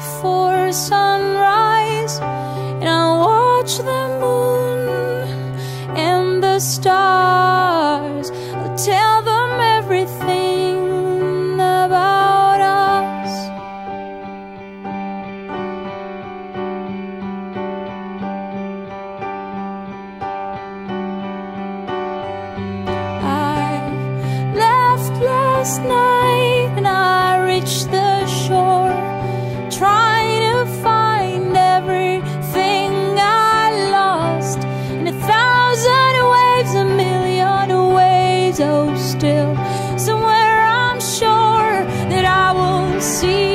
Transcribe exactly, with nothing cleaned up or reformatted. before sunrise, and I watch the moon and the stars. I'll tell them everything about us. I left last night and I reached the still, somewhere I'm sure that I will see.